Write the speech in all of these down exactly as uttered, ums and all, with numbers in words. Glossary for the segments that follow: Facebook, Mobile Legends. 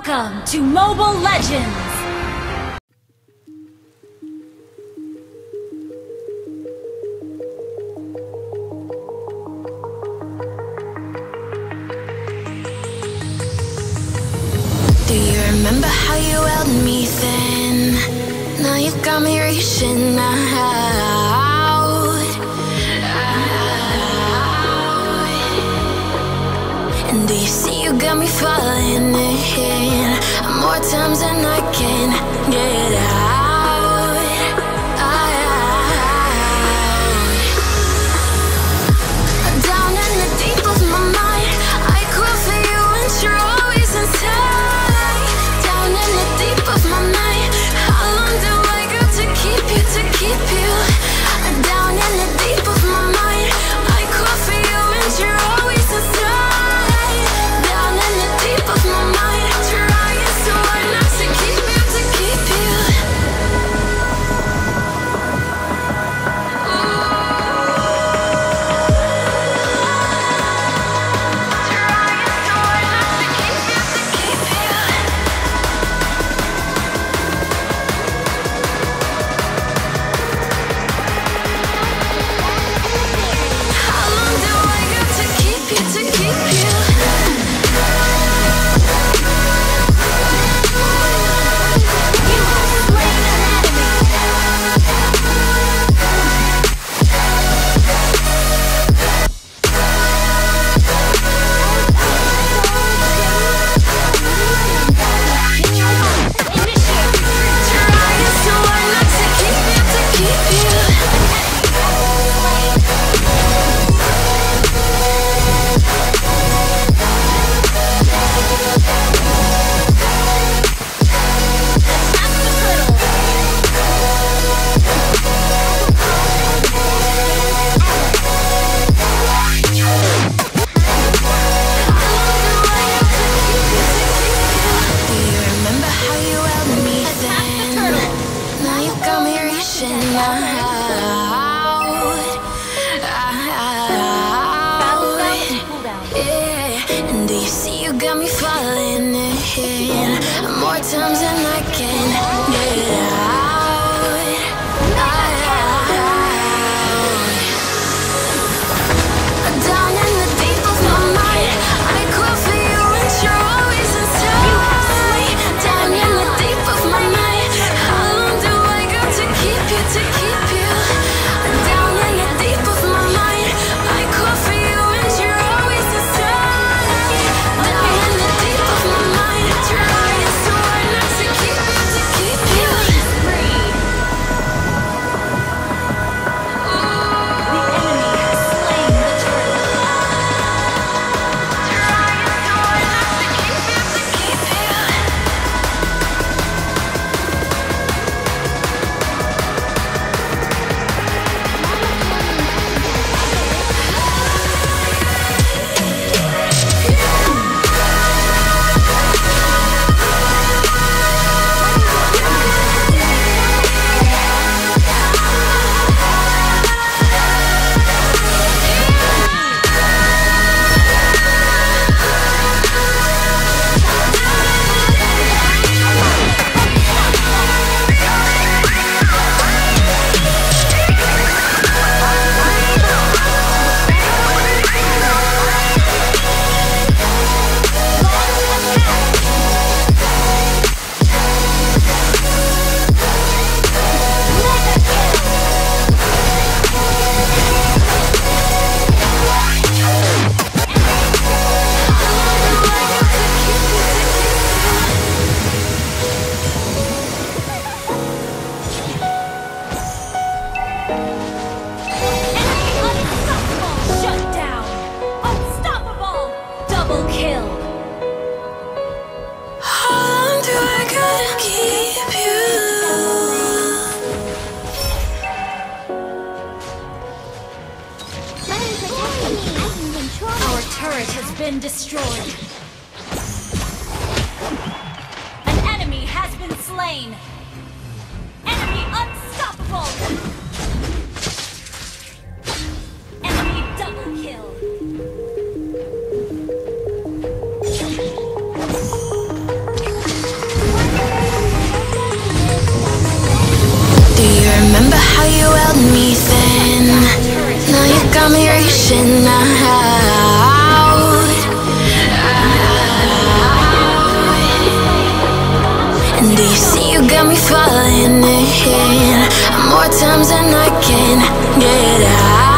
Welcome to Mobile Legends! Do you remember how you held me then? Now you've got me reaching out, out. And do you see you got me falling in more times than I can get out, out. Down in the deep of my mind, I call for you and you're always inside. More times than I can get out, out. Down in the deep of my mind, I call for you and you're always inside. Down in the deep of my mind, how long do I got to keep you, to keep you? Down in the deep of my mind, I call for you and you're always inside. Down in the deep of my mind, try. Turret has been destroyed. An enemy has been slain. Enemy unstoppable. Enemy double kill. reaching out, out. And do you see you got me falling in more times than I can get out?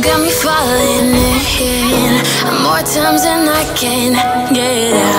Got me falling in more times than I can get out.